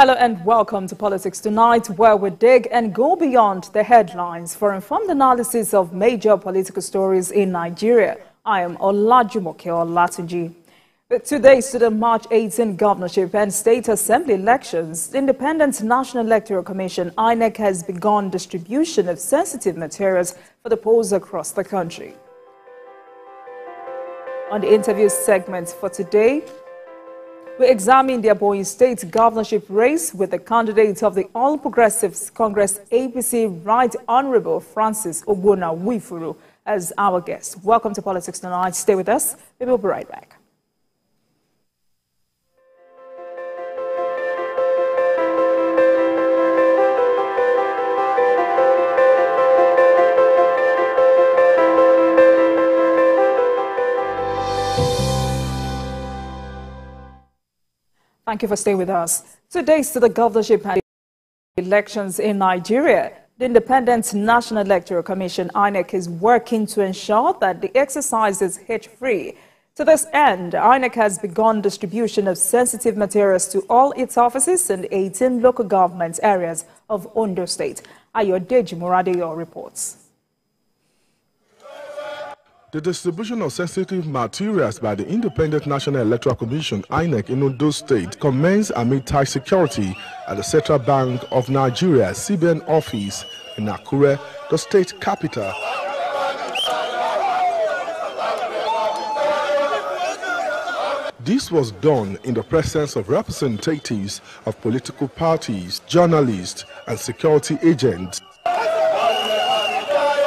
Hello and welcome to Politics Tonight, where we dig and go beyond the headlines for informed analysis of major political stories in Nigeria. I am Olajumoke Olatunji. Two days to the March 18 governorship and state assembly elections, the Independent National Electoral Commission (INEC) has begun distribution of sensitive materials for the polls across the country. On the interview segment for today, we examine the Ebonyi State governorship race with the candidate of the All Progressives Congress APC, Right Honorable Francis Ogbonna Nwifuru, as our guest. Welcome to Politics Tonight. Stay with us. We will be right back. Thank you for staying with us. 2 days to the governorship and elections in Nigeria, the Independent National Electoral Commission (INEC) is working to ensure that the exercise is hit-free. To this end, INEC has begun distribution of sensitive materials to all its offices and 18 local government areas of Ondo State. Ayodeji Muradio reports. The distribution of sensitive materials by the Independent National Electoral Commission (INEC) in Ondo State commenced amid tight security at the Central Bank of Nigeria (CBN) office in Akure, the state capital. This was done in the presence of representatives of political parties, journalists, and security agents.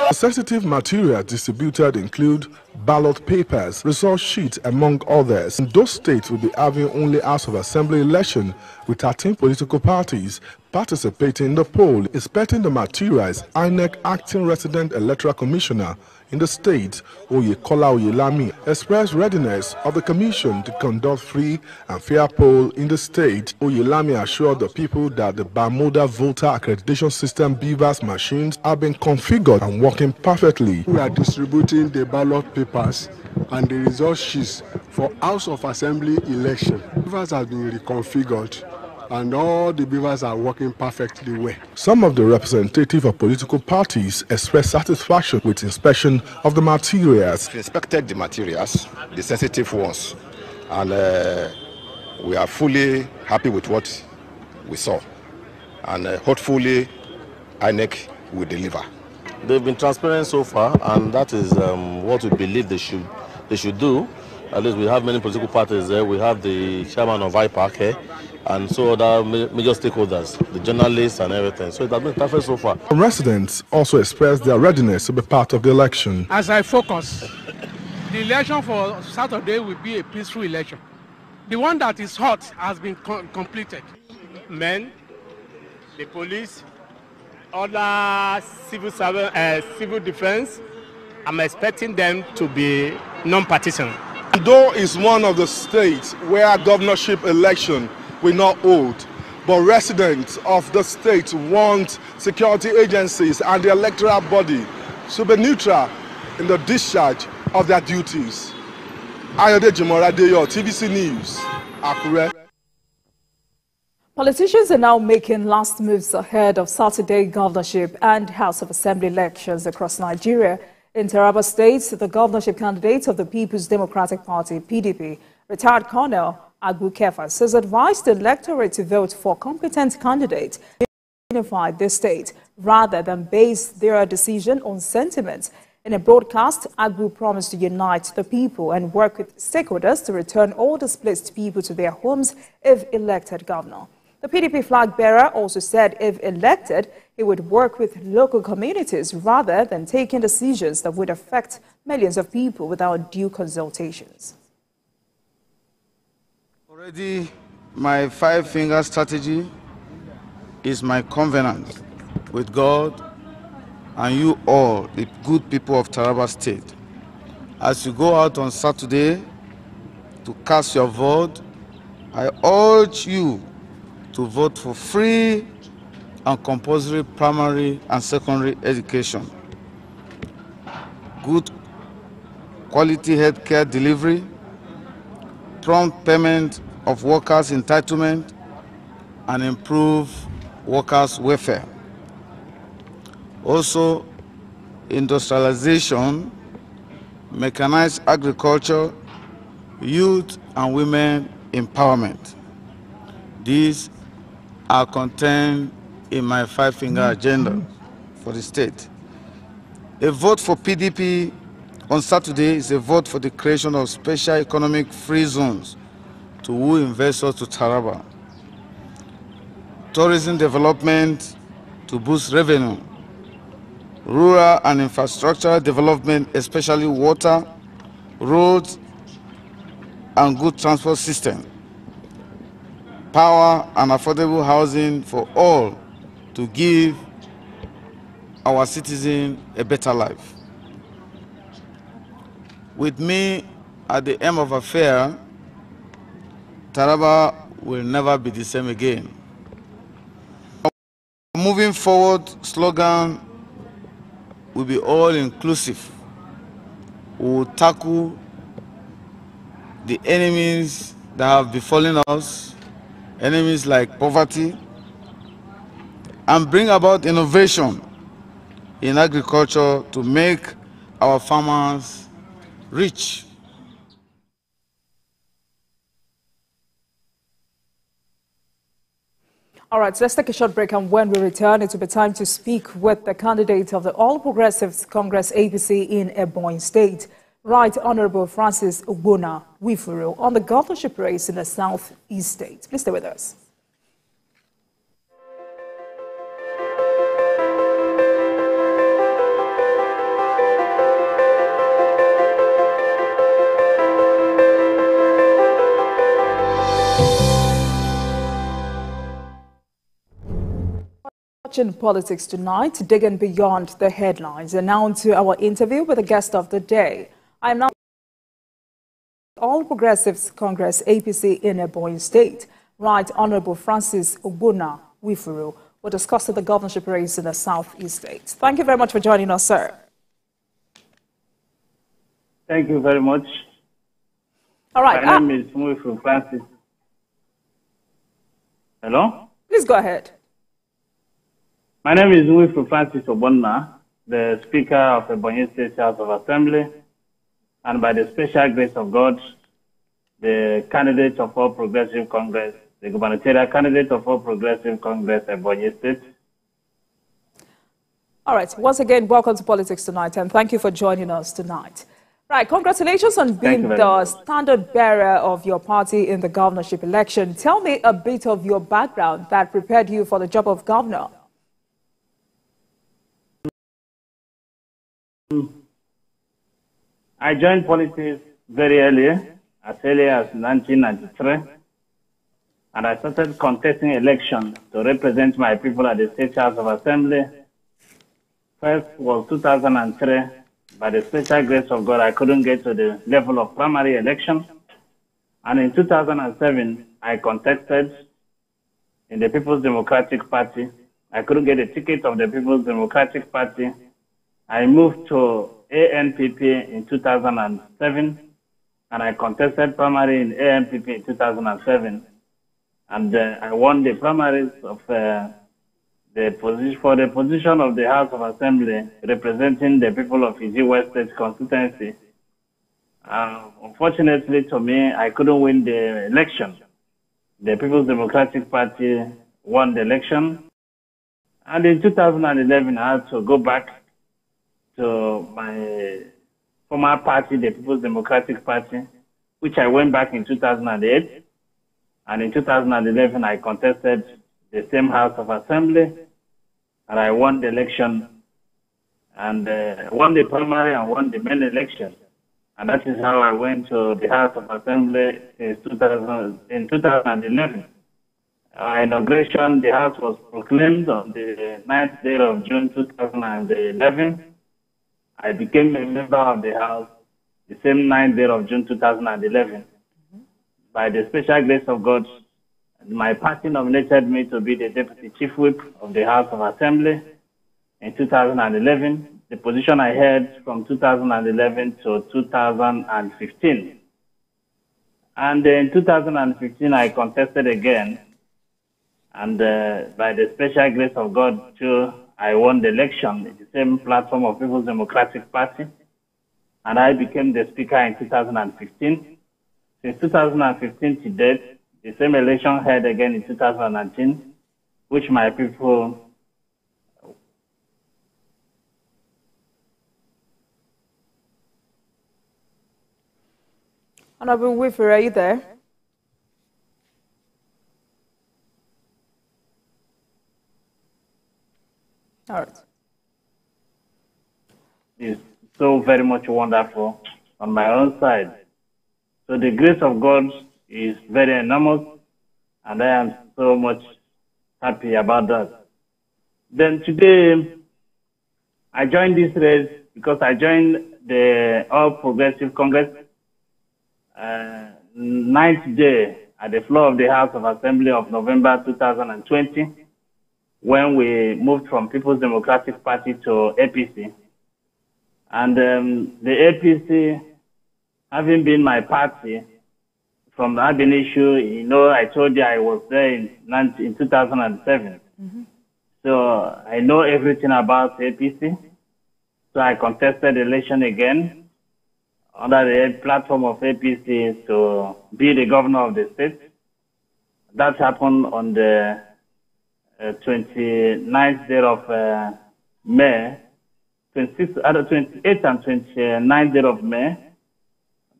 The sensitive materials distributed include ballot papers, result sheets, among others. Ondo State will be having only House of Assembly election, with 13 political parties participating in the poll. Expecting the materials, INEC acting resident electoral commissioner in the state, Oyekola Oyelami, expressed readiness of the commission to conduct free and fair poll in the state. Oyelami assured the people that the Bermuda voter accreditation system BVAS machines have been configured and working perfectly. We are distributing the ballot papers and the result sheets for House of Assembly election. BVAS has been reconfigured, and all the beavers are working perfectly well. Some of the representatives of political parties expressed satisfaction with inspection of the materials. We inspected the materials, the sensitive ones, and we are fully happy with what we saw. And hopefully, INEC will deliver. They've been transparent so far, and that is what we believe they should do. At least we have many political parties there. We have the chairman of IPAC here, and so other major stakeholders, the journalists and everything. So it has been perfect so far. Residents also expressed their readiness to be part of the election. As I focus, the election for Saturday will be a peaceful election. The one that is hot has been completed. Men, the police, other civil defense, I'm expecting them to be non-partisan. Ondo is one of the states where governorship election will not hold, but residents of the state want security agencies and the electoral body to be neutral in the discharge of their duties. Ayodeji Muradio, TVC News, Akure. Politicians are now making last moves ahead of Saturday governorship and House of Assembly elections across Nigeria. In Taraba State, the governorship candidate of the People's Democratic Party (PDP), retired Colonel Agbu Kefa, has advised the electorate to vote for competent candidates to unify this state rather than base their decision on sentiment. In a broadcast, Agbu promised to unite the people and work with stakeholders to return all displaced people to their homes if elected governor. The PDP flag bearer also said if elected, he would work with local communities rather than taking decisions that would affect millions of people without due consultations. Already, my five-finger strategy is my covenant with God and you all, the good people of Taraba State. As you go out on Saturday to cast your vote, I urge you to vote for free and compulsory primary and secondary education, good quality healthcare delivery, prompt payment of workers' entitlement, and improve workers' welfare. Also, industrialization, mechanized agriculture, youth and women empowerment. These are contained in my five-finger agenda for the state. A vote for PDP on Saturday is a vote for the creation of special economic free zones to woo investors to Taraba. Tourism development to boost revenue. Rural and infrastructure development, especially water, roads, and good transport system. Power and affordable housing for all to give our citizens a better life. With me at the helm of affairs, Taraba will never be the same again. Our moving forward slogan will be all-inclusive. We will tackle the enemies that have befallen us, enemies like poverty, and bring about innovation in agriculture to make our farmers rich. All right, so let's take a short break, and when we return, it will be time to speak with the candidate of the All Progressives Congress APC in Ebonyi State, Right Honorable Francis Ogbonna Nwifuru, on the governorship race in the Southeast State. Please stay with us. In politics tonight, digging beyond the headlines, and now to our interview with the guest of the day. I am now All Progressives Congress APC in Ebonyi State, Right Honorable Francis Ogbonna Nwifuru, will discuss the governorship race in the Southeast State. Thank you very much for joining us, sir. Thank you very much. All right. My name is Nwifuru Francis. Hello. Please go ahead. My name is Nwifuru Francis Ogbonna, the Speaker of the Ebonyi State House of Assembly, and by the special grace of God, the candidate of All Progressive Congress, the gubernatorial candidate of All Progressive Congress, Ebonyi State. All right. Once again, welcome to Politics Tonight, and thank you for joining us tonight. Right. Congratulations on being the standard bearer of your party in the governorship election. Tell me a bit of your background that prepared you for the job of governor. I joined politics very early as 1993, and I started contesting elections to represent my people at the State House of Assembly. First was 2003. By the special grace of God, I couldn't get to the level of primary election, and in 2007, I contested in the People's Democratic Party. I couldn't get a ticket of the People's Democratic Party. I moved to ANPP in 2007, and I contested primary in ANPP in 2007, and I won the primaries of the position of the House of Assembly representing the people of Izzi West State constituency. Unfortunately to me, I couldn't win the election. The People's Democratic Party won the election, and in 2011 I had to go back to my former party, the People's Democratic Party, which I went back in 2008. And in 2011, I contested the same House of Assembly, and I won the election, and won the primary and won the main election. And that is how I went to the House of Assembly in 2011. Our inauguration, the House was proclaimed on the 9th day of June 2011. I became a member of the House the same 9th day of June 2011. By the special grace of God, my party nominated me to be the Deputy Chief Whip of the House of Assembly in 2011, the position I held from 2011 to 2015. And in 2015, I contested again And by the special grace of God, too, I won the election in the same platform of People's Democratic Party. And I became the speaker in 2015. Since 2015 to date, the same election held again in 2019, which my people... Honorable Nwifuru, are you there? All right. It's so very much wonderful on my own side. So the grace of God is very enormous, and I am so much happy about that. Then today, I joined this race because I joined the All Progressive Congress 9th day at the floor of the House of Assembly of November 2020, when we moved from People's Democratic Party to APC. And the APC, having been my party from the Abin issue, you know, I told you I was there in 2007. Mm-hmm. So I know everything about APC. So I contested election again under the platform of APC to be the governor of the state. That happened on the 29th day of May, 28th and 29th day of May.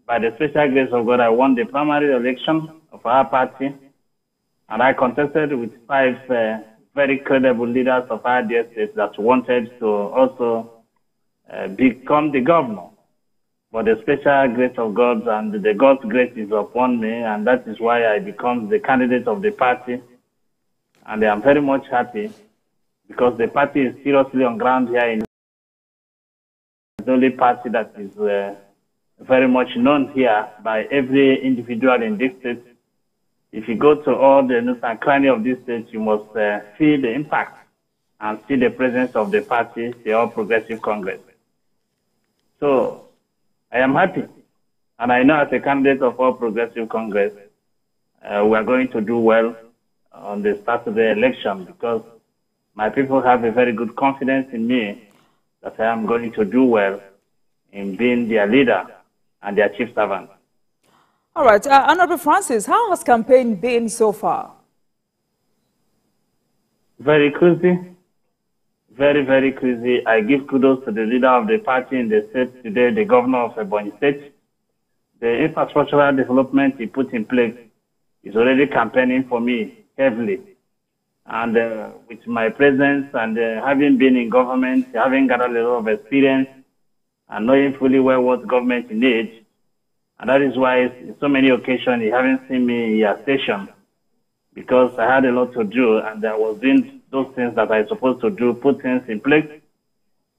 By the special grace of God, I won the primary election of our party, and I contested with five very credible leaders of our dear states that wanted to also become the governor. But the special grace of God and the God's grace is upon me, and that is why I become the candidate of the party. And I am very much happy because the party is seriously on ground here in the only party that is very much known here by every individual in this state. If you go to all the nooks and crannies of this state, you must feel the impact and see the presence of the party, the All Progressive Congress. So I am happy, and I know as a candidate of All Progressive Congress, we are going to do well on the start of the election because my people have a very good confidence in me that I am going to do well in being their leader and their chief servant. All right. Honorable Francis, how has campaign been so far? Very crazy. Very, very crazy. I give kudos to the leader of the party in the state today, the governor of Ebonyi State. The infrastructural development he put in place is already campaigning for me heavily. And with my presence and having been in government, having gathered a lot of experience, and knowing fully well what government needs, and that is why in so many occasions you haven't seen me in your station, because I had a lot to do and I was doing those things that I was supposed to do, put things in place,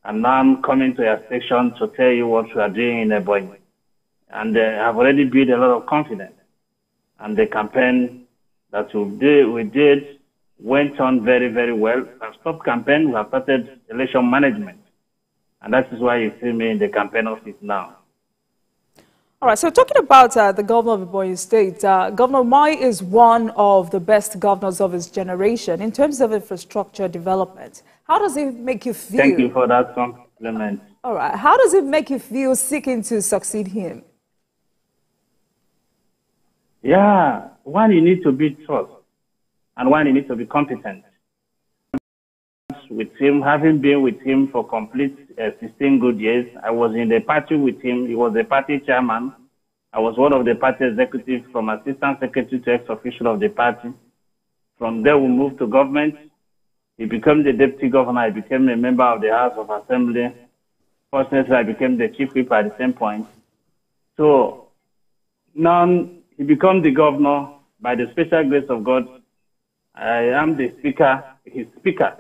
and now I'm coming to your station to tell you what you are doing in Ebonyi. And I've already built a lot of confidence, and the campaign that we did went on very, very well. I've stopped campaign, we have started election management. And that is why you see me in the campaign office now. All right, so talking about the governor of Ebonyi State, Governor Umahi is one of the best governors of his generation in terms of infrastructure development. How does it make you feel? Thank you for that compliment. All right, how does it make you feel seeking to succeed him? Yeah, one, you need to be trust, and one, you need to be competent. With him, having been with him for complete 16 good years. I was in the party with him. He was the party chairman. I was one of the party executives, from assistant secretary to ex-official of the party. From there, we moved to government. He became the deputy governor. I became a member of the House of Assembly. Fortunately, I became the chief whip at the same point. So now he became the governor. By the special grace of God, I am the speaker, his speaker.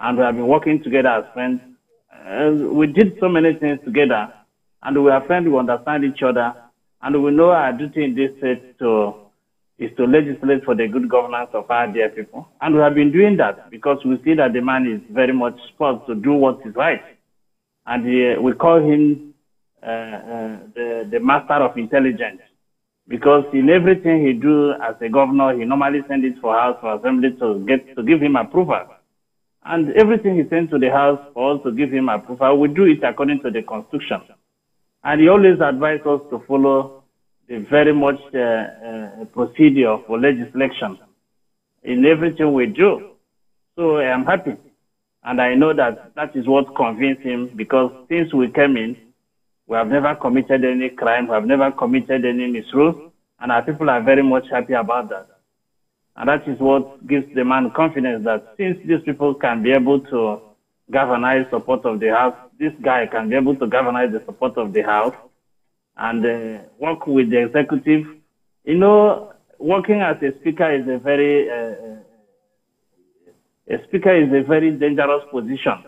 And we have been working together as friends. We did so many things together, and we are friends, we understand each other, and we know our duty in this state is to legislate for the good governance of our dear people. And we have been doing that because we see that the man is very much supposed to do what is right. And we call him the master of intelligence because in everything he do as a governor, he normally send it for House for Assembly to get to give him approval. And everything he sends to the House for us to give him approval, we do it according to the Constitution. And he always advised us to follow the very much procedure for legislation in everything we do. So I'm happy. And I know that that is what convinced him, because since we came in, we have never committed any crime, we have never committed any misrule, and our people are very much happy about that. And that is what gives the man confidence that since these people can be able to galvanize support of the House, this guy can be able to galvanize the support of the House and work with the executive. You know, working as a speaker is a very dangerous position,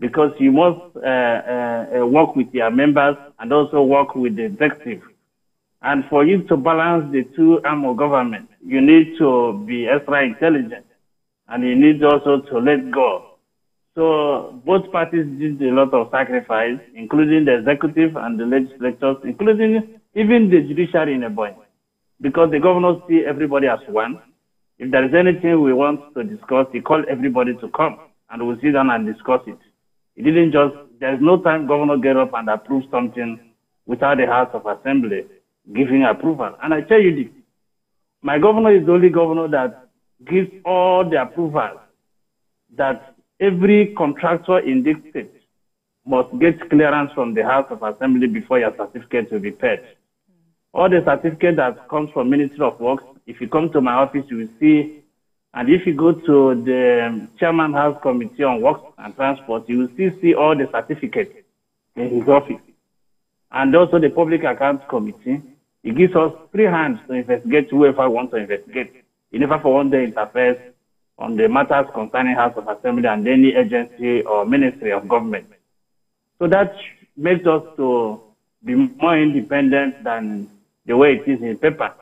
because you must work with your members and also work with the executive. And for you to balance the two arms of government, you need to be extra intelligent, and you need also to let go. So both parties did a lot of sacrifice, including the executive and the legislators, including even the judiciary in Ebonyi, because the governors see everybody as one. If there is anything we want to discuss, he called everybody to come, and we'll sit down and discuss it. He didn't just, there's no time governor get up and approve something without the House of Assembly giving approval. And I tell you this, my governor is the only governor that gives all the approvals that every contractor in this state must get clearance from the House of Assembly before your certificate will be paid. All the certificate that comes from Ministry of Works, if you come to my office, you will see, and if you go to the Chairman House Committee on Works and Transport, you will still see all the certificates in his office. And also the Public Accounts Committee, he gives us free hands to investigate whoever wants to investigate. He never for one day interferes on the matters concerning House of Assembly and any agency or ministry of government. So that makes us to be more independent than the way it is in paper.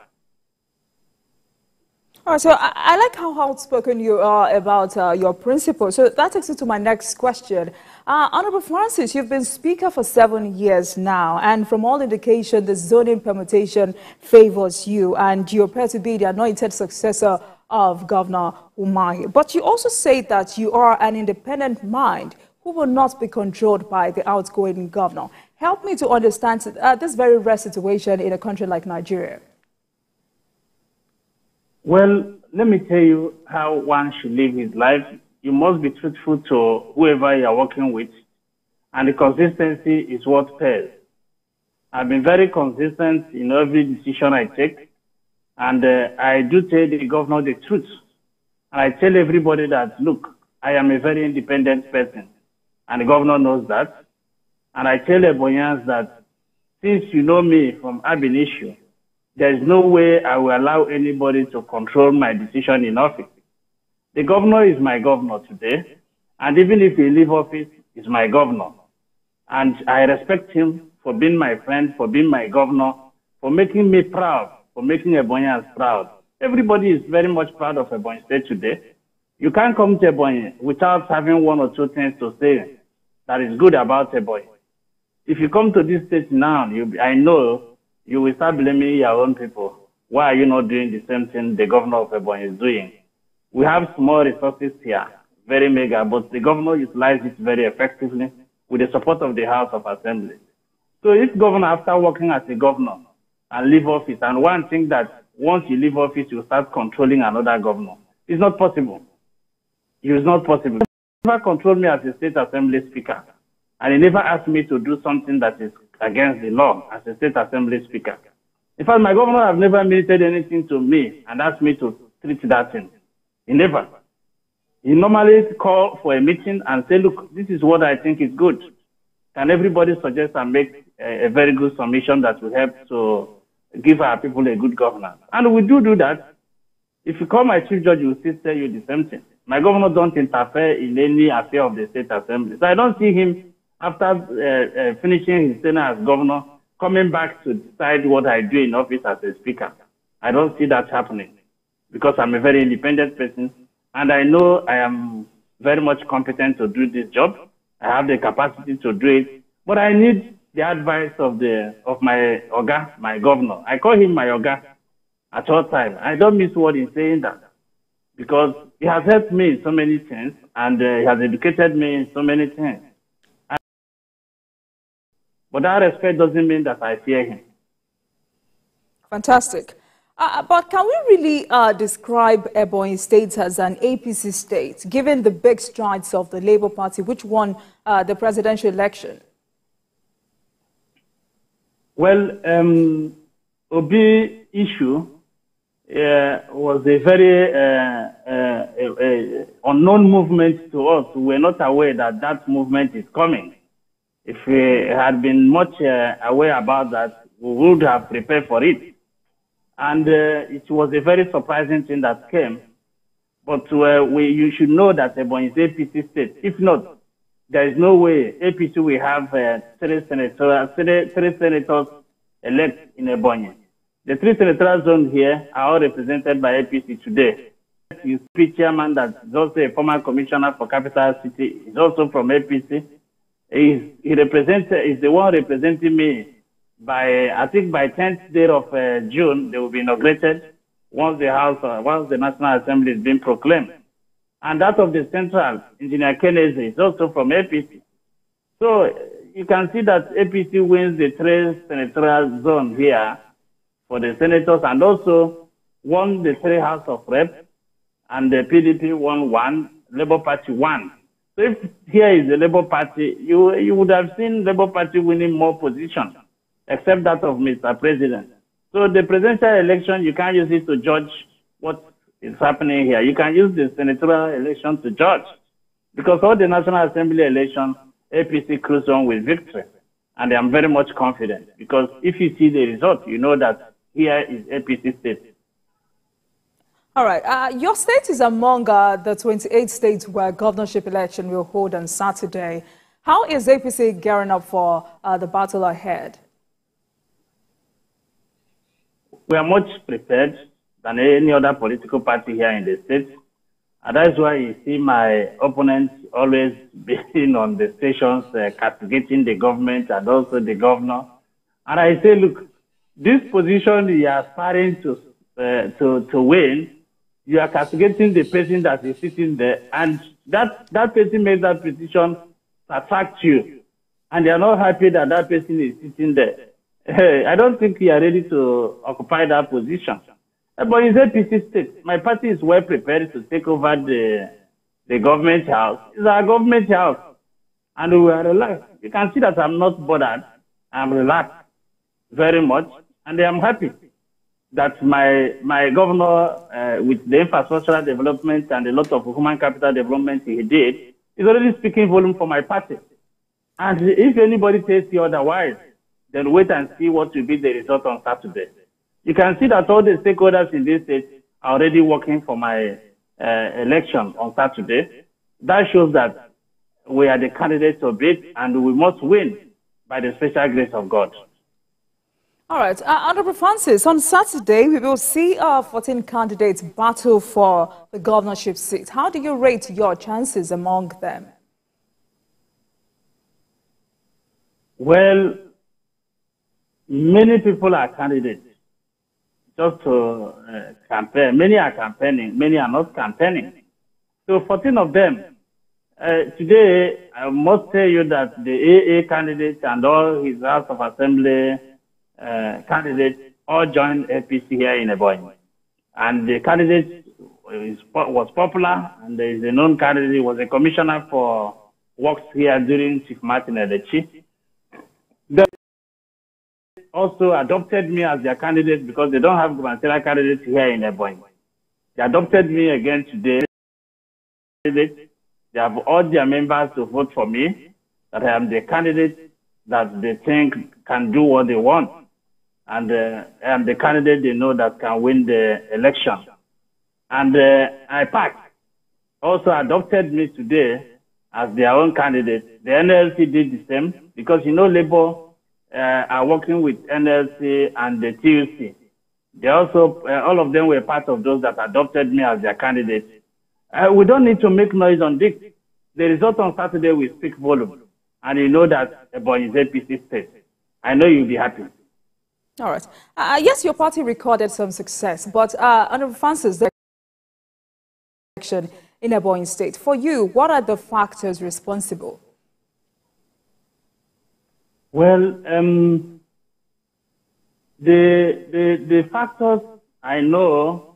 All right, so I like how outspoken you are about your principles. So that takes me to my next question. Honorable Francis, you've been speaker for 7 years now, and from all indication, the zoning permutation favors you, and you appear to be the anointed successor of Governor Umahi. But you also say that you are an independent mind who will not be controlled by the outgoing governor. Help me to understand this very rare situation in a country like Nigeria. Well, let me tell you how one should live his life. You must be truthful to whoever you are working with, and the consistency is what pays. I've been very consistent in every decision I take, and I do tell the governor the truth. And I tell everybody that, look, I am a very independent person, and the governor knows that. And I tell Ebonyians that since you know me from ab initio, there is no way I will allow anybody to control my decision in office. The governor is my governor today, and even if he leaves office, he's my governor. And I respect him for being my friend, for being my governor, for making me proud, for making Ebonyians proud. Everybody is very much proud of Ebonyi State today. You can't come to Ebonyi without having one or two things to say that is good about Ebonyi. If you come to this state now, I know you will start blaming your own people. Why are you not doing the same thing the governor of Ebonyi is doing? We have small resources here, very mega, but the governor utilizes it very effectively with the support of the House of Assembly. So if governor, after working as a governor and leave office, and one thing that once you leave office, you start controlling another governor, it's not possible. It's not possible. He never controlled me as a state assembly speaker, and he never asked me to do something that is against the law as a state assembly speaker. In fact, my governor has never milited anything to me and asked me to treat that thing. He never. He normally calls for a meeting and say, look, this is what I think is good. Can everybody suggest and make a very good submission that will help to give our people a good governance? And we do that. If you call my chief judge, he will still tell you the same thing. My governor don't interfere in any affair of the state assembly. So I don't see him, after finishing his tenure as governor, coming back to decide what I do in office as a speaker. I don't see that happening, because I'm a very independent person, and I know I am very much competent to do this job. I have the capacity to do it, but I need the advice of my Oga, my governor. I call him my Oga at all times. I don't miss word in saying that, because he has helped me in so many things, and he has educated me in so many things. But that respect doesn't mean that I fear him. Fantastic. But can we really describe Ebonyi State as an APC state, given the big strides of the Labour Party, which won the presidential election? Well, Obi issue was a very unknown movement to us. We were not aware that that movement is coming. If we had been much aware about that, we would have prepared for it. And it was a very surprising thing that came. But you should know that Ebonyi is APC state. If not, there is no way APC will have three senators elect in Ebonyi. The three senatorial zones here are all represented by APC today. You see chairman that is also a former commissioner for Capital City, is also from APC. He is the one representing me. By, I think by 10th day of June, they will be inaugurated once the House, once the National Assembly is being proclaimed. And that of the Central, Engineer Kennedy, is also from APC. So you can see that APC wins the three senatorial zone here for the senators, and also won the three House of Reps, and the PDP won one, Labour Party won. So if here is the Labour Party, you would have seen Labour Party winning more positions, except that of Mr. President. So the presidential election, you can't use it to judge what is happening here. You can use the senatorial election to judge, because all the National Assembly elections, APC cruised on with victory. And I'm very much confident, because if you see the result, you know that here is APC state. All right. Your state is among the 28 states where governorship election will hold on Saturday. How is APC gearing up for the battle ahead? We are much prepared than any other political party here in the state. And that's why you see my opponents always being on the stations, castigating the government and also the governor. And I say, look, this position you are aspiring to win, you are castigating the person that is sitting there. And that person made that petition attract you. And they are not happy that that person is sitting there. I don't think we are ready to occupy that position. But it's APC state. My party is well prepared to take over the government house. It's our government house. And we are relaxed. You can see that I'm not bothered. I'm relaxed very much. And I'm happy that my governor, with the infrastructure development and a lot of human capital development he did, is already speaking volume for my party. And if anybody says the otherwise, then wait and see what will be the result on Saturday. You can see that all the stakeholders in this state are already working for my election on Saturday. That shows that we are the candidates of it, and we must win by the special grace of God. All right. Honorable Francis, on Saturday, we will see our 14 candidates battle for the governorship seat. How do you rate your chances among them? Well, many people are candidates. Just to compare, many are campaigning, many are not campaigning. So 14 of them. Today, I must tell you that the AA candidates and all his House of Assembly candidates all joined APC here in Ebonyi. And the candidate was popular, and there is a known candidate, he was a commissioner for works here during Chief Martin Edechi. Also adopted me as their candidate, because they don't have gubernatorial candidates here in Ebonyi. They adopted me again today. They have urged their members to vote for me, that I am the candidate that they think can do what they want. And I am the candidate they know that can win the election. And IPAC also adopted me today as their own candidate. The NLC did the same, because you know Labour are working with NLC and the TUC. They also, all of them were part of those that adopted me as their candidates. We don't need to make noise on this. The result on Saturday will speak volume. And you know that Ebonyi is APC state. I know you'll be happy. All right. Yes, your party recorded some success, but Honorable Francis, the election in Ebonyi State, for you, what are the factors responsible? Well, the factors I know,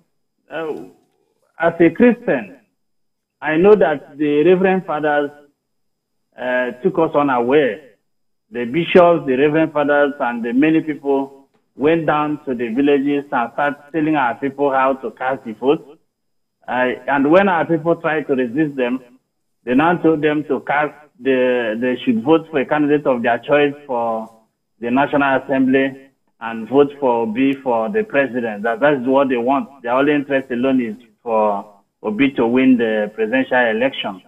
as a Christian, I know that the Reverend Fathers took us unaware. The bishops, the Reverend Fathers, and the many people went down to the villages and started telling our people how to cast the vote. And when our people tried to resist them, they now told them to cast they should vote for a candidate of their choice for the National Assembly and vote for Obi for the president. That's what they want. Their only interest alone is for Obi to win the presidential election.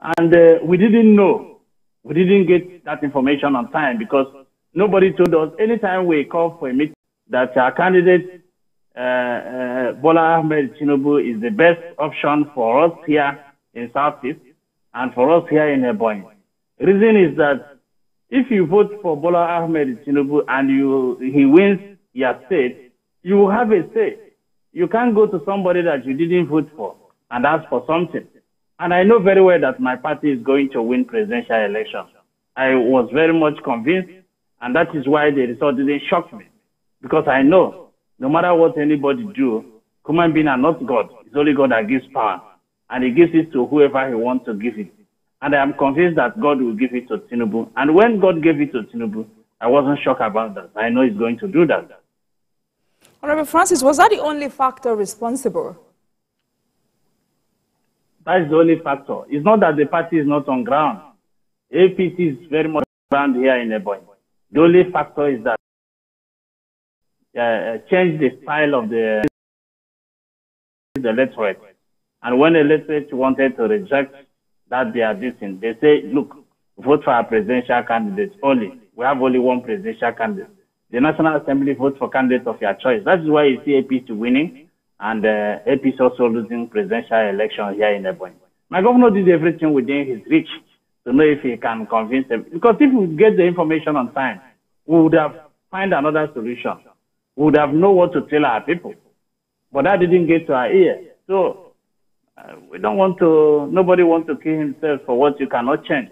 And we didn't know. We didn't get that information on time because nobody told us. Anytime we call for a meeting that our candidate, Bola Ahmed Tinubu, is the best option for us here in Southeast and for us here in Ebonyi. Reason is that if you vote for Bola Ahmed Tinubu and he wins your state, you will have a say. You can't go to somebody that you didn't vote for and ask for something. And I know very well that my party is going to win presidential election. I was very much convinced, and that is why the result didn't shock me. Because I know, no matter what anybody do, human beings are not God. It's only God that gives power. And he gives it to whoever he wants to give it. And I am convinced that God will give it to Tinubu. And when God gave it to Tinubu, I wasn't shocked about that. I know he's going to do that. Honorable Francis, was that the only factor responsible? That is the only factor. It's not that the party is not on ground. APC is very much on ground here in Ebonyi. The only factor is that change the style of the electorate. And when the electorate wanted to reject that they are dissing, they say, look, vote for our presidential candidates only. We have only one presidential candidate. The National Assembly votes for candidates of your choice. That is why you see APC winning and APC also losing presidential election here in Ebonyi. My governor did everything within his reach to know if he can convince them. Because if we get the information on time, we would have found another solution. We would have known what to tell our people. But that didn't get to our ear. So we don't want to, nobody wants to kill himself for what you cannot change.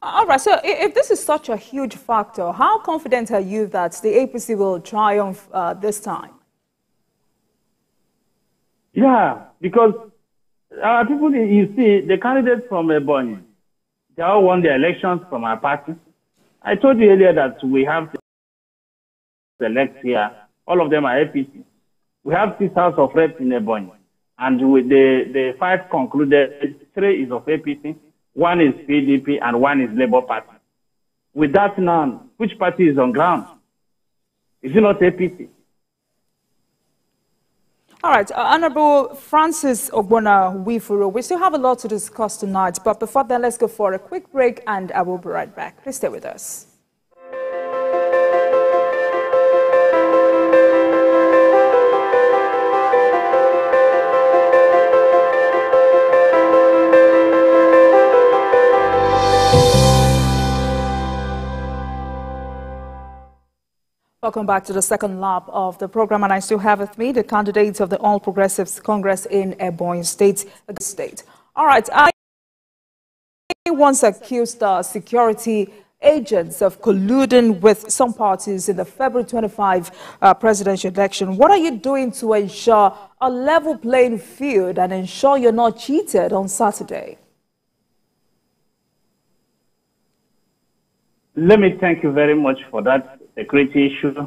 All right, so if this is such a huge factor, how confident are you that the APC will triumph this time? Yeah, because our people, you see, the candidates from Ebonyi, they all won the elections from our party. I told you earlier that we have to select here. All of them are APC. We have 6 House of Reps in Ebonyi, and with the 5 concluded, 3 is of APC. 1 is PDP and 1 is Labour Party. With that now, which party is on ground? Is it not APC? All right, Honorable Francis Ogbonna Nwifuru, we still have a lot to discuss tonight, but before that, let's go for a quick break and I will be right back. Please stay with us. Welcome back to the second lap of the program, and I still have with me the candidates of the All Progressives Congress in Ebonyi State. All right, I once accused security agents of colluding with some parties in the February 25 presidential election. What are you doing to ensure a level playing field and ensure you're not cheated on Saturday? Let me thank you very much for that security issue.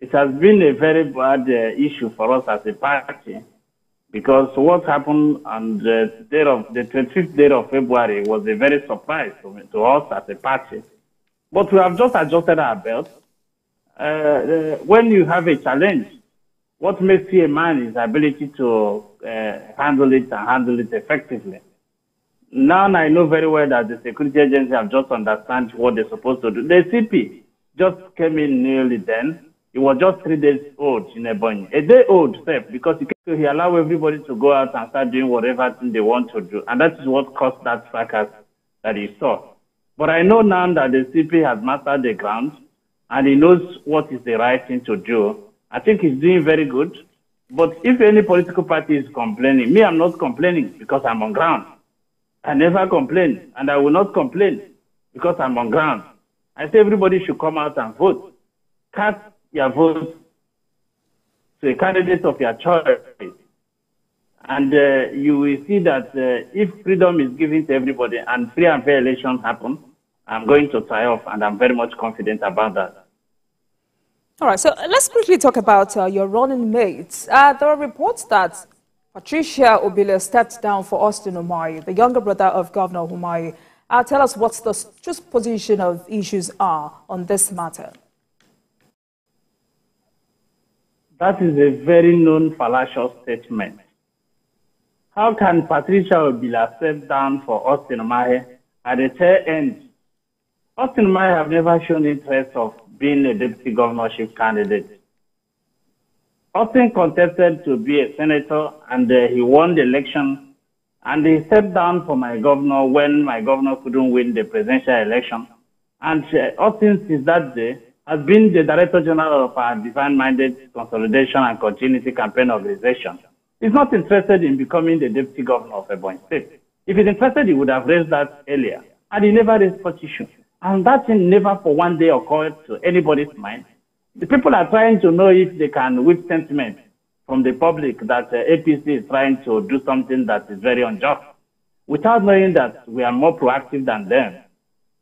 It has been a very bad issue for us as a party because what happened on the 25th day of February was a very surprise to us as a party. But we have just adjusted our belt. When you have a challenge, what makes you a man is the ability to handle it and handle it effectively. Now I know very well that the security agency have just understand what they're supposed to do. The CP just came in nearly then. It was just 3 days old in Ebonyi. A day old, safe, because he allowed everybody to go out and start doing whatever thing they want to do. And that is what caused that fracas that he saw. But I know now that the CP has mastered the ground and he knows what is the right thing to do. I think he's doing very good. But if any political party is complaining, me, I'm not complaining because I'm on ground. I never complain, and I will not complain because I'm on ground. I say everybody should come out and vote. Cast your vote to a candidate of your choice. And you will see that if freedom is given to everybody and free and fair elections happen, I'm going to triumph, and I'm very much confident about that. All right, so let's quickly talk about your running mates. There are reports that Patricia Obile stepped down for Austin Umahi, the younger brother of Governor Umahi. Tell us what the true position of issues are on this matter. That is a very known fallacious statement. How can Patricia Obile step down for Austin Umahi at the tail end? Austin Umahi have never shown interest of being a deputy governorship candidate. Austin contested to be a senator, and he won the election, and he stepped down for my governor when my governor couldn't win the presidential election. And Austin, since that day, has been the Director General of our Divine-Minded Consolidation and Continuity Campaign Organization. He's not interested in becoming the deputy governor of Ebonyi State. If he's interested, he would have raised that earlier, and he never raised such issue. And that thing never for one day occurred to anybody's mind. The people are trying to know if they can whip sentiment from the public that the APC is trying to do something that is very unjust, without knowing that we are more proactive than them.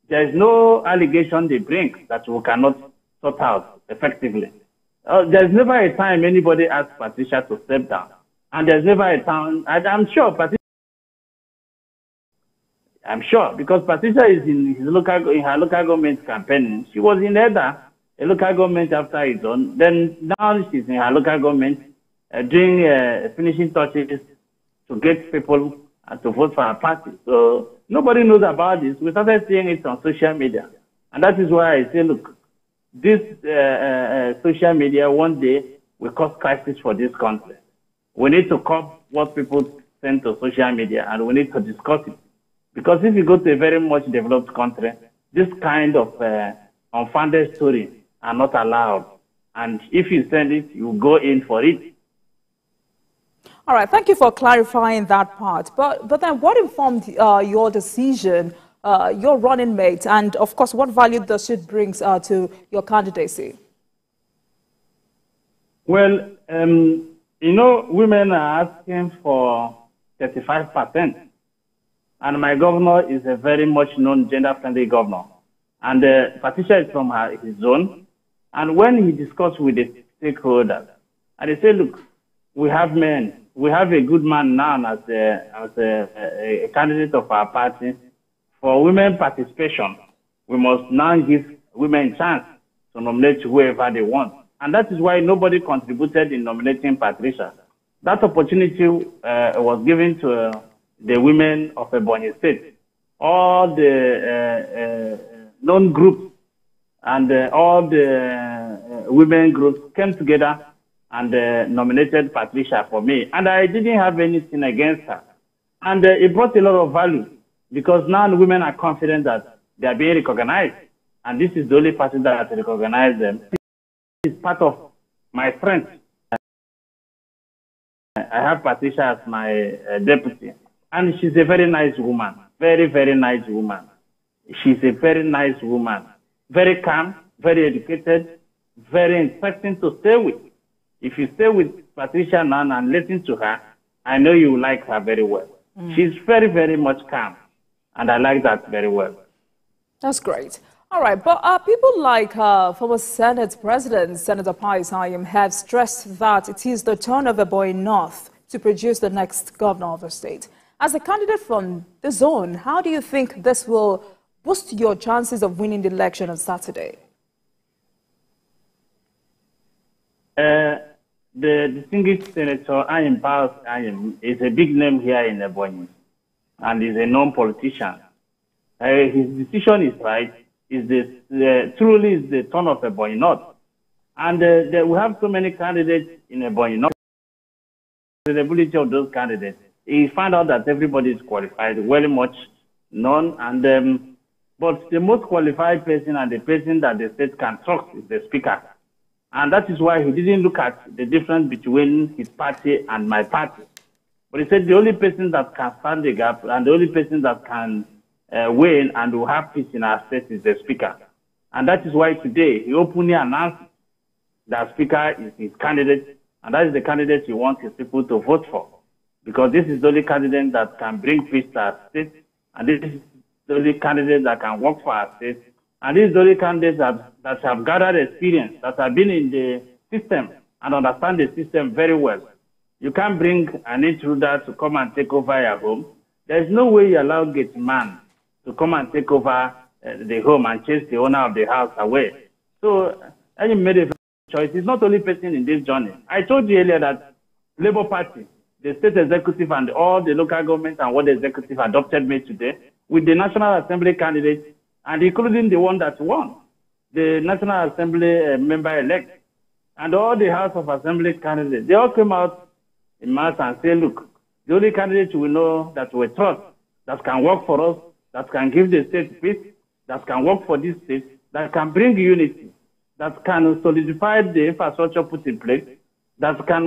There is no allegation they bring that we cannot sort out effectively. There's never a time anybody asked Patricia to step down. And there's never a time, and I'm sure, because Patricia is in her local government campaign. She was in EDA, a local government after his own. Then now she's in her local government doing finishing touches to get people to vote for her party. So nobody knows about this. We started seeing it on social media. And that is why I say, look, this social media one day will cause crisis for this country. We need to cop what people send to social media, and we need to discuss it. Because if you go to a very much developed country, this kind of unfounded stories are not allowed. And if you send it, you go in for it. All right, thank you for clarifying that part. But then what informed your decision, your running mate, and of course what value does she bring to your candidacy? Well, you know, women are asking for 35%. And my governor is a very much known gender-friendly governor. And Patricia is from his zone. And when he discussed with the stakeholders, and they say, look, we have men. We have a good man now as a candidate of our party. For women participation, we must now give women a chance to nominate whoever they want. And that is why nobody contributed in nominating Patricia. That opportunity was given to the women of Ebonyi State, all the known groups and all the women groups came together and nominated Patricia for me. And I didn't have anything against her. And it brought a lot of value because now women are confident that they are being recognized. And this is the only person that has recognized them. This is part of my strength. I have Patricia as my deputy. And she's a very nice woman, very, very nice woman. She's a very nice woman, very calm, very educated, very interesting to stay with. If you stay with Patricia Nan and listen to her, I know you like her very well. Mm. She's very, very much calm, and I like that very well. That's great. All right, but people like former Senate President, Senator Pius Hayim, have stressed that it is the turn of Ebonyi North to produce the next governor of the state. As a candidate from the zone, how do you think this will boost your chances of winning the election on Saturday? The distinguished Senator Ayim Pius Ayim is a big name here in Ebonyi, and is a known politician. His decision is right. Truly is the turn of Ebonyi North. And we have so many candidates in Ebonyi North. The ability of those candidates. He found out that everybody is qualified, very much known, and But the most qualified person and the person that the state can trust is the speaker. And that is why he didn't look at the difference between his party and my party. But he said the only person that can stand the gap and the only person that can win and will have peace in our state is the speaker. And that is why today he openly announced that speaker is his candidate, and that is the candidate he wants his people to vote for. Because this is the only candidate that can bring peace to our state, and this is the only candidate that can work for our state, and this is the only candidate that have gathered experience, that have been in the system and understand the system very well. You can't bring an intruder to come and take over your home. There's no way you allow gate man to come and take over the home and chase the owner of the house away. So I made a choice. It's not the only person in this journey. I told you earlier that Labour Party, the state executive and all the local governments and what the executive adopted me today with the National Assembly candidates, and including the one that won, the National Assembly member-elect, and all the House of Assembly candidates. They all came out in mass and said, look, the only candidate we know that we trust, that can work for us, that can give the state peace, that can work for this state, that can bring unity, that can solidify the infrastructure put in place, that can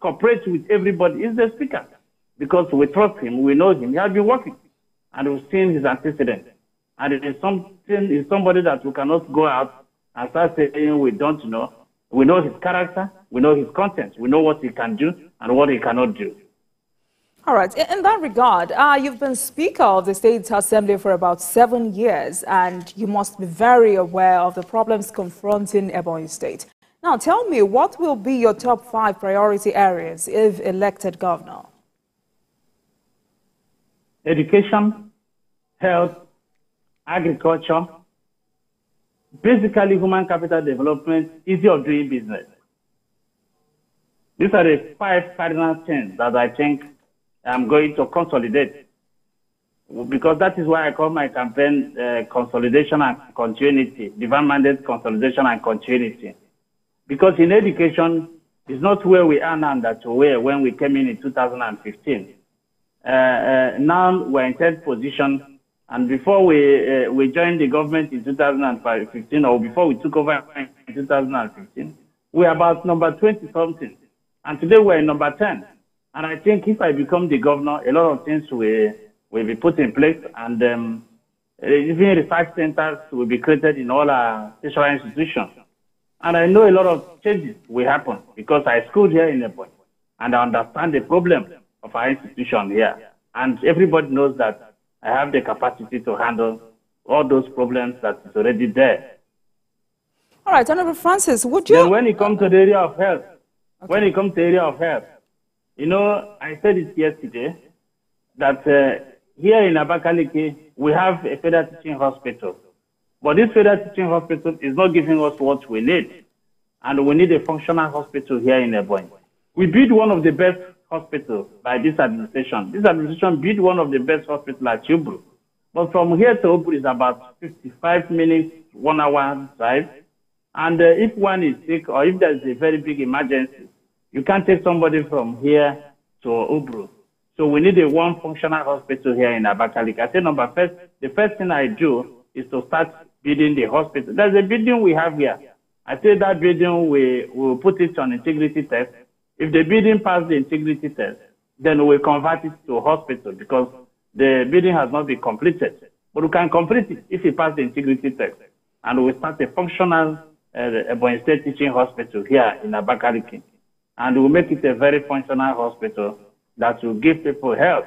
cooperate with everybody is the speaker. Because we trust him, we know him, he has been working, and we've seen his antecedents. And it is something, is somebody that we cannot go out and start saying we don't know. We know his character, we know his content, we know what he can do and what he cannot do. All right. In that regard, you've been Speaker of the State Assembly for about 7 years, and you must be very aware of the problems confronting Ebonyi State. Now, tell me, what will be your top 5 priority areas if elected governor? Education, health, agriculture, basically human capital development, ease of doing business. These are the 5 cardinal things that I think I'm going to consolidate, because that is why I call my campaign consolidation and continuity, divine mandate consolidation and continuity. Because in education, it's not where we are now that we were when we came in 2015. Now we're in 10th position, and before we joined the government in 2015, or before we took over in 2015, we were about number 20-something, and today we're in number 10. And I think if I become the governor, a lot of things will be put in place, and even research centers will be created in all our social institutions. And I know a lot of changes will happen because I schooled here in Ebonyi, and I understand the problem of our institution here. And everybody knows that I have the capacity to handle all those problems that is already there. All right, Honorable Francis, would you... Then when it comes to the area of health, you know, I said it yesterday that here in Abakaliki, we have a federal teaching hospital. But this federal teaching hospital is not giving us what we need. And we need a functional hospital here in Ebonyi. We built one of the best hospitals by this administration. This administration built one of the best hospitals at Ubru. But from here to Ubru is about 55 minutes, 1 hour drive. And if one is sick or if there's a very big emergency, you can't take somebody from here to Ubru. So we need a one functional hospital here in Abakaliki. I say the first thing I do is to start building the hospital. There's a building we have here. I say that building, we will put it on integrity test. If the building passes the integrity test, then we'll convert it to a hospital because the building has not been completed. But we can complete it if it passes the integrity test. And we start a functional Ebonyi State teaching hospital here in Abakaliki. And we'll make it a very functional hospital that will give people help.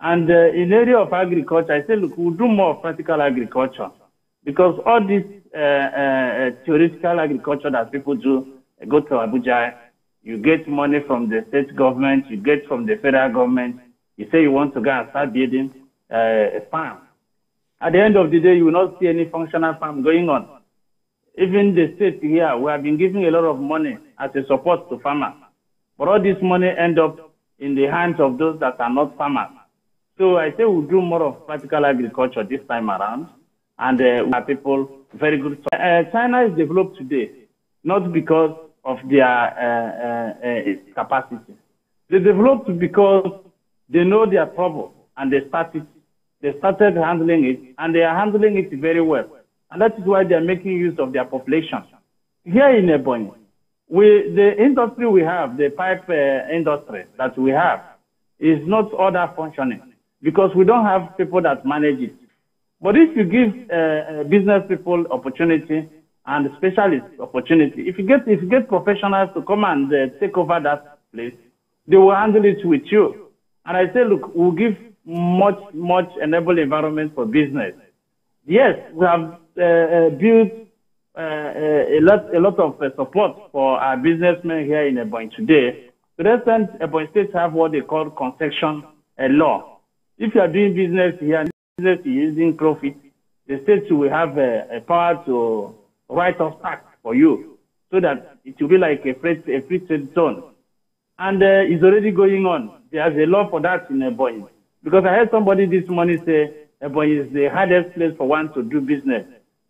And in the area of agriculture, I say, look, we'll do more practical agriculture, because all this theoretical agriculture that people do, go to Abuja, you get money from the state government, you get from the federal government, you say you want to go and start building a farm. At the end of the day, you will not see any functional farm going on. Even the state here, we have been giving a lot of money as a support to farmers. But all this money ends up in the hands of those that are not farmers. So I say we'll do more of practical agriculture this time around. And we have people very good. China is developed today, not because of their capacity. They developed because they know their trouble and they started They started handling it, and they are handling it very well. And that is why they are making use of their population. Here in Ebonyi, the industry we have, the pipe industry that we have, is not all that functioning because we don't have people that manage it. But if you give business people opportunity and specialists opportunity, if you get professionals to come and take over that place, they will handle it with you. And I say, look, we'll give much enable environment for business. Yes, we have built a lot of support for our businessmen here in Ebonyi today. To that extent, Ebonyi State have what they call concession law. If you are doing business here and business is using profit, the state will have a power to write off tax for you, so that it will be like a free trade zone. And it's already going on. There's a law for that in Ebonyi. Because I heard somebody this morning say Ebonyi is the hardest place for one to do business.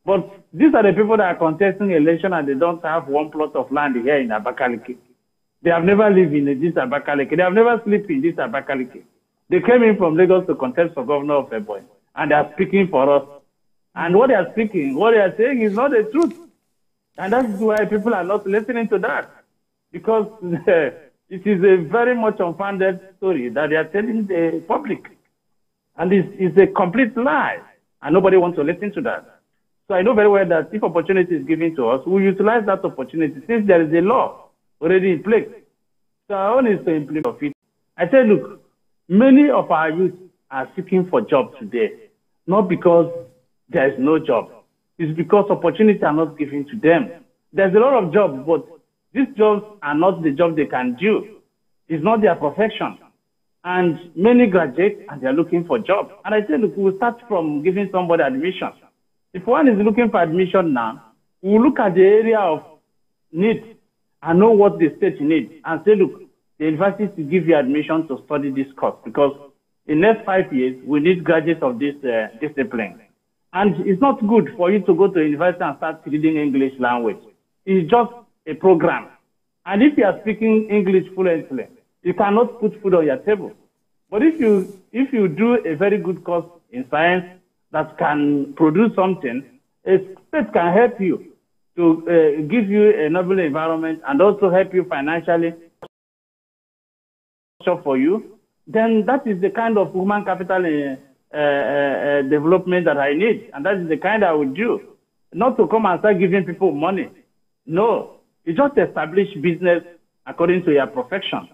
But these are the people that are contesting election and they don't have one plot of land here in Abakaliki. They have never lived in this Abakaliki. They have never slept in this Abakaliki. They came in from Lagos to contest for governor of Ebonyi, and they are speaking for us. And what they are saying is not the truth. And that's why people are not listening to that. Because it is a very much unfounded story that they are telling the public. And it's a complete lie. And nobody wants to listen to that. So I know very well that if opportunity is given to us, we utilize that opportunity since there is a law already in place. So our own is to implement it. I say, look, many of our youth are seeking for jobs today, not because there is no job. It's because opportunities are not given to them. There's a lot of jobs, but these jobs are not the job they can do. It's not their profession. And many graduate and they're looking for jobs. And I say, look, we'll start from giving somebody admission. If one is looking for admission now, we'll look at the area of need and know what the state needs and say, look, the university to give you admission to study this course because in the next 5 years, we need graduates of this discipline. And it's not good for you to go to university and start reading English language. It's just a program. And if you are speaking English fluently, you cannot put food on your table. But if you do a very good course in science that can produce something, a state can help you to give you a noble environment and also help you financially for you, then that is the kind of human capital development that I need. And that is the kind I would do. Not to come and start giving people money. No, you just establish business according to your profession.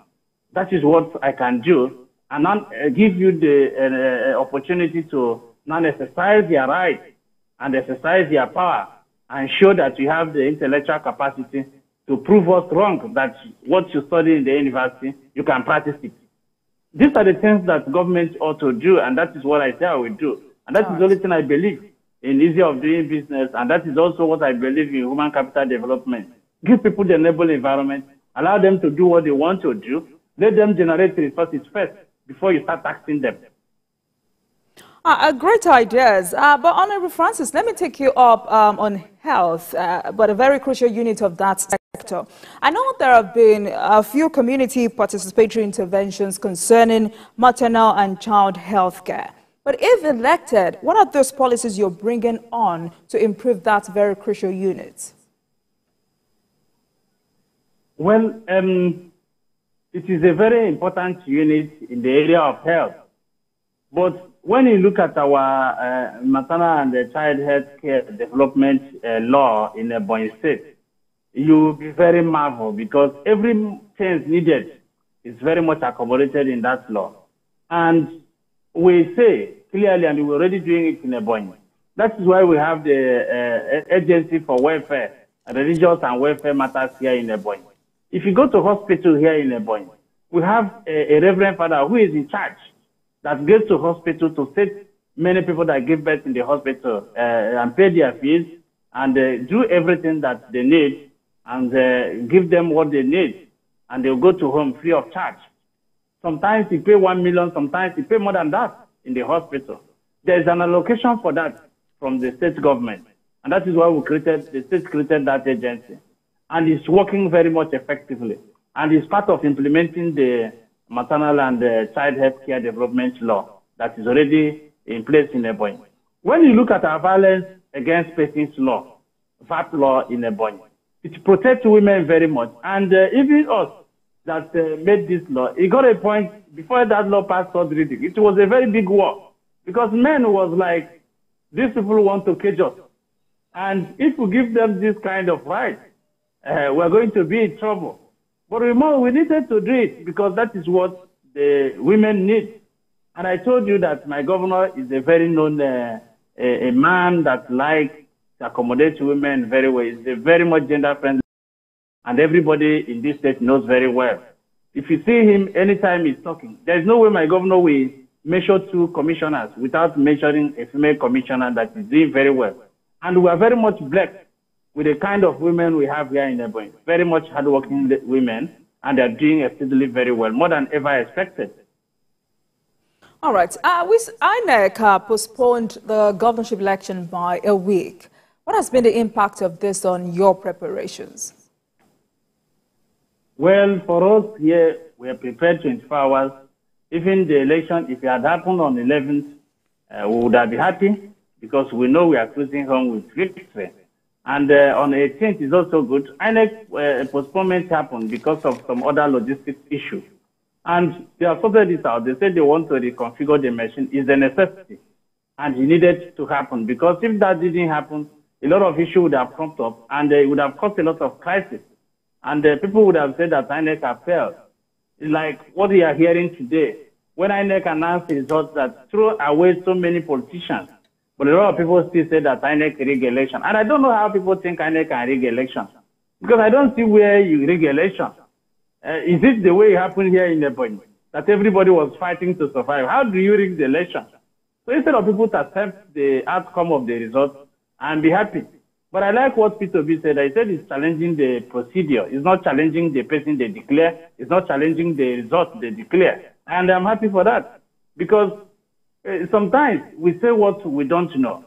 That is what I can do, and then give you the opportunity to now exercise your rights and exercise your power and show that you have the intellectual capacity to prove us wrong, that what you study in the university, you can practice it. These are the things that government ought to do, and that is what I say I will do. And that is the only thing I believe in easy of doing business, and that is also what I believe in human capital development. Give people the enable environment, allow them to do what they want to do, let them generate resources first before you start taxing them. Great ideas. But Honorable Francis, let me take you up on health, but a very crucial unit of that sector. I know there have been a few community participatory interventions concerning maternal and child health care. But if elected, what are those policies you're bringing on to improve that very crucial unit? Well, it is a very important unit in the area of health. But when you look at our maternal and child health care development law in Ebonyi State, you will be very marveled because every change needed is very much accommodated in that law. And we say clearly, and we're already doing it in Ebonyi. That is why we have the Agency for Welfare, Religious and Welfare Matters here in Ebonyi. If you go to hospital here in Ebonyi, we have a Reverend Father who is in charge that goes to hospital to state many people that give birth in the hospital and pay their fees and do everything that they need and give them what they need. And they'll go to home free of charge. Sometimes you pay 1 million, sometimes you pay more than that in the hospital. There's an allocation for that from the state government. And that is why the state created that agency. And it's working very much effectively. And it's part of implementing the maternal and child health care development law that is already in place in Ebonyi. When you look at our violence against persons law, VAT law in Ebonyi, it protects women very much. And even us that made this law, it got a point before that law passed third reading. It was a very big war because men was like, these people want to cage us. And if we give them this kind of right, we're going to be in trouble. But we needed to do it because that is what the women need. And I told you that my governor is a very known a man that likes to accommodate women very well. He's a very much gender-friendly, and everybody in this state knows very well. If you see him anytime he's talking, there's no way my governor will measure two commissioners without measuring a female commissioner that is doing very well. And we are very much blessed with the kind of women we have here in Ebonyi, very much hardworking women, and they're doing exceedingly very well, more than ever expected. All right. With INEC postponed the governorship election by a week, what has been the impact of this on your preparations? Well, for us here, we are prepared 24 hours. Even the election, if it had happened on the 11th, we would have been happy because we know we are cruising home with victory. And on the 18th is also good. INEC postponement happened because of some other logistics issue. And they have sorted this out. They said they want to reconfigure the machine. It's a necessity. And it needed to happen because if that didn't happen, a lot of issues would have come up and it would have caused a lot of crisis. And people would have said that INEC have failed. It's like what we are hearing today. When INEC announced the results that threw away so many politicians, but a lot of people still say that INEC rig election. And I don't know how people think INEC can rig election. Because I don't see where you rig election. Is it the way it happened here in Ebonyi? That everybody was fighting to survive. How do you rig the election? So instead of people to accept the outcome of the results and be happy. But I like what Peter B said. I said it's challenging the procedure. It's not challenging the person they declare. It's not challenging the result they declare. And I'm happy for that. Because sometimes we say what we don't know.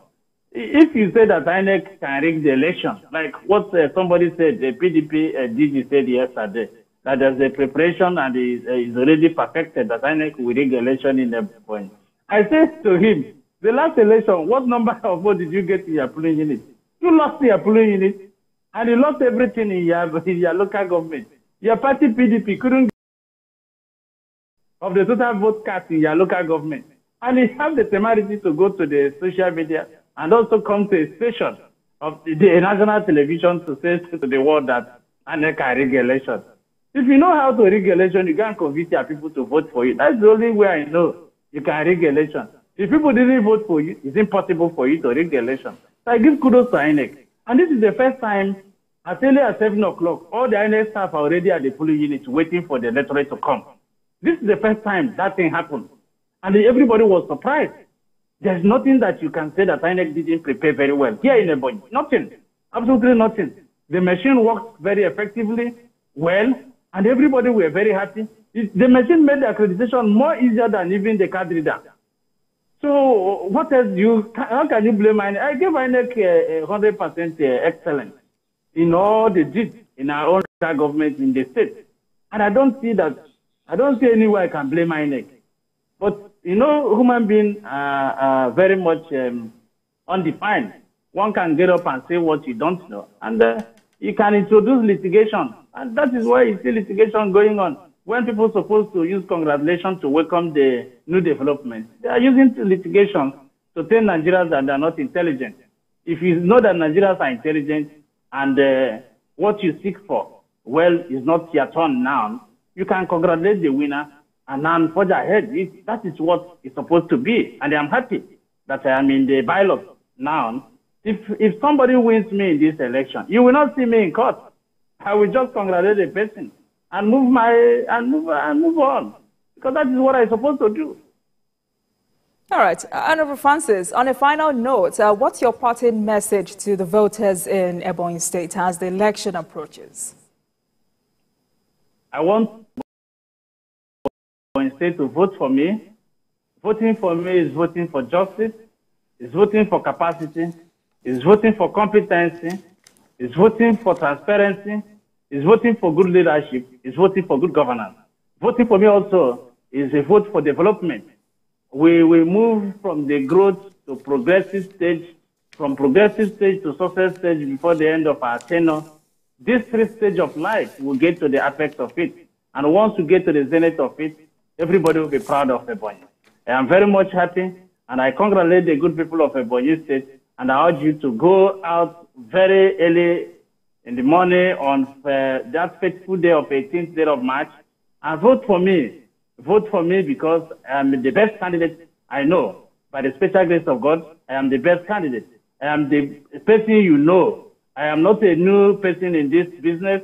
If you say that INEC can rig the election, like what somebody said, the PDP DG said yesterday, that there's a preparation and is already perfected that INEC will rig the election in the point. I said to him, the last election, what number of votes did you get in your polling unit? You lost your polling unit, and you lost everything in your local government. Your party PDP couldn't get of the total vote cast in your local government. And they have the temerity to go to the social media and also come to a station of the national television to say to the world that INEC can rig election. If you know how to rig election, you can convince your people to vote for you. That's the only way I know you can rig election. If people didn't vote for you, it's impossible for you to rig election. So I give kudos to INEC. And this is the first time, as early as 7 o'clock, all the INEC staff are already at the polling unit waiting for the electorate to come. This is the first time that thing happened. And everybody was surprised. There's nothing that you can say that INEC didn't prepare very well. Here in Ebonyi, nothing. Absolutely nothing. The machine worked very effectively, well, and everybody were very happy. The machine made the accreditation more easier than even the card reader. So what else how can you blame INEC? I give INEC 100% excellence in all the deeds in our own government in the state. And I don't see any way I can blame INEC. But human beings are very much undefined. One can get up and say what you don't know. And you can introduce litigation. And that is why you see litigation going on. When people are supposed to use congratulations to welcome the new development, they are using litigation to tell Nigerians that they are not intelligent. If you know that Nigerians are intelligent and what you seek for, well, is not your turn now, you can congratulate the winner and then forge ahead. That is what it's supposed to be. And I'm happy that I am in the ballot now. If somebody wins me in this election, you will not see me in court. I will just congratulate the person and move on. Because that is what I'm supposed to do. All right. Honorable Francis, on a final note, what's your parting message to the voters in Ebonyi State as the election approaches? I want instead to vote for me. Voting for me is voting for justice, is voting for capacity, is voting for competency, is voting for transparency, is voting for good leadership, is voting for good governance. Voting for me also is a vote for development. We will move from the growth to progressive stage, from progressive stage to success stage before the end of our tenure. This three stage of life will get to the apex of it. And once we get to the zenith of it, everybody will be proud of Ebonyi. I am very much happy, and I congratulate the good people of Ebonyi State, and I urge you to go out very early in the morning on that fateful day of 18th day of March, and vote for me. Vote for me because I am the best candidate I know. By the special grace of God, I am the best candidate. I am the person you know. I am not a new person in this business.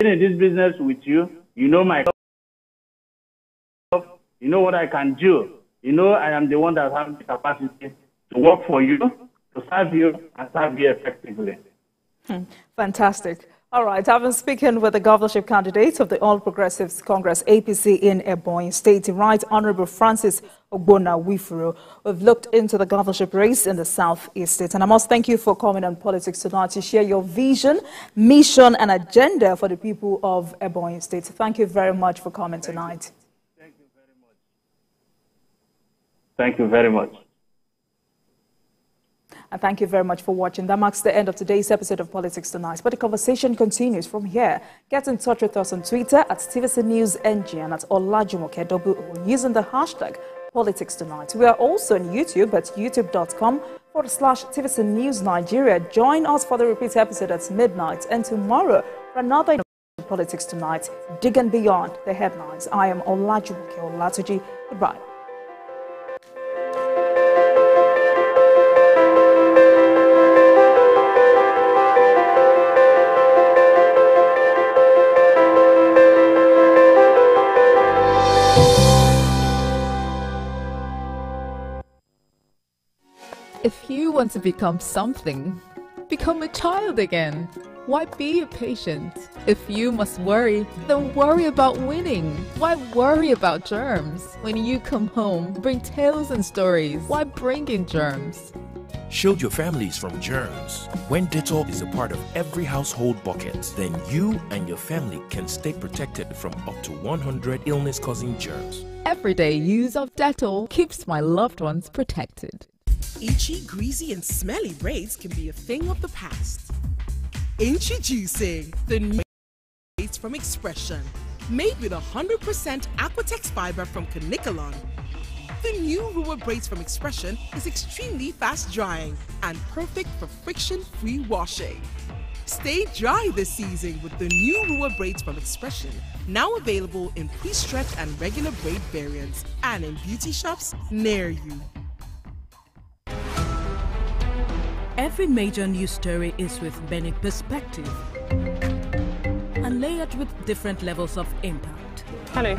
Being in this business with you, you know myself. You know what I can do. You know I am the one that has the capacity to work for you, to serve you, and serve you effectively. Fantastic. All right, I've been speaking with the governorship candidate of the All Progressives Congress, APC, in Ebonyi State, Right Honorable Francis Ogbonna Nwifuru. We've looked into the governorship race in the Southeast State, and I must thank you for coming on Politics Tonight to share your vision, mission, and agenda for the people of Ebonyi State. Thank you very much for coming tonight. Thank you very much. Thank you very much. And thank you very much for watching. That marks the end of today's episode of Politics Tonight. But the conversation continues from here. Get in touch with us on Twitter at TVC News NG and at Olajumoke Owu using the hashtag Politics Tonight. We are also on YouTube at youtube.com/TVC News Nigeria. Join us for the repeat episode at midnight and tomorrow for another Politics Tonight. Digging beyond the headlines. I am Olajumoke Olatunji. Goodbye. If you want to become something, become a child again. Why be a patient? If you must worry, then worry about winning. Why worry about germs? When you come home, bring tales and stories. Why bring in germs? Shield your families from germs. When Dettol is a part of every household bucket, then you and your family can stay protected from up to 100 illness-causing germs. Everyday use of Dettol keeps my loved ones protected. Itchy, greasy, and smelly braids can be a thing of the past. Introducing the new braids from Expression, made with 100% Aquatex Fiber from Canicolon. The new Rua Braids from Expression is extremely fast drying and perfect for friction-free washing. Stay dry this season with the new Rua Braids from Expression, now available in pre-stretch and regular braid variants and in beauty shops near you. Every major news story is with many perspectives and layered with different levels of impact. Hello.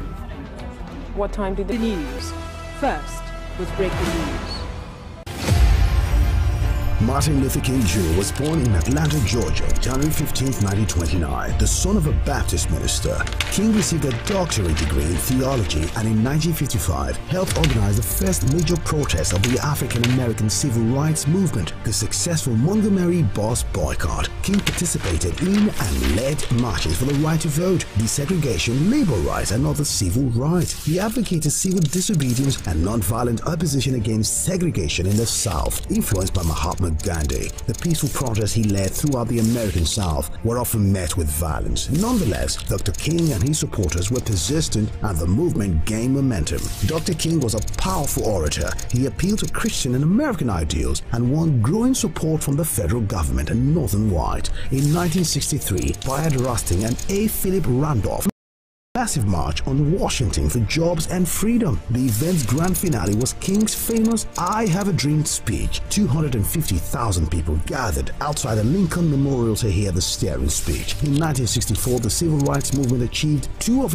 What time did the news? First was breaking news. Martin Luther King Jr. was born in Atlanta, Georgia, January 15, 1929. The son of a Baptist minister, King received a doctorate degree in theology and in 1955 helped organize the first major protest of the African-American civil rights movement, the successful Montgomery bus boycott. King participated in and led marches for the right to vote, desegregation, labor rights, and other civil rights. He advocated civil disobedience and nonviolent opposition against segregation in the South, influenced by Mahatma Gandhi. The peaceful protests he led throughout the American South were often met with violence. Nonetheless, Dr. King and his supporters were persistent and the movement gained momentum. Dr. King was a powerful orator. He appealed to Christian and American ideals and won growing support from the federal government and Northern White. In 1963, Bayard Rustin and A. Philip Randolph massive march on Washington for jobs and freedom. The event's grand finale was King's famous I Have a Dream speech. 250,000 people gathered outside the Lincoln Memorial to hear the stirring speech. In 1964, the civil rights movement achieved two of its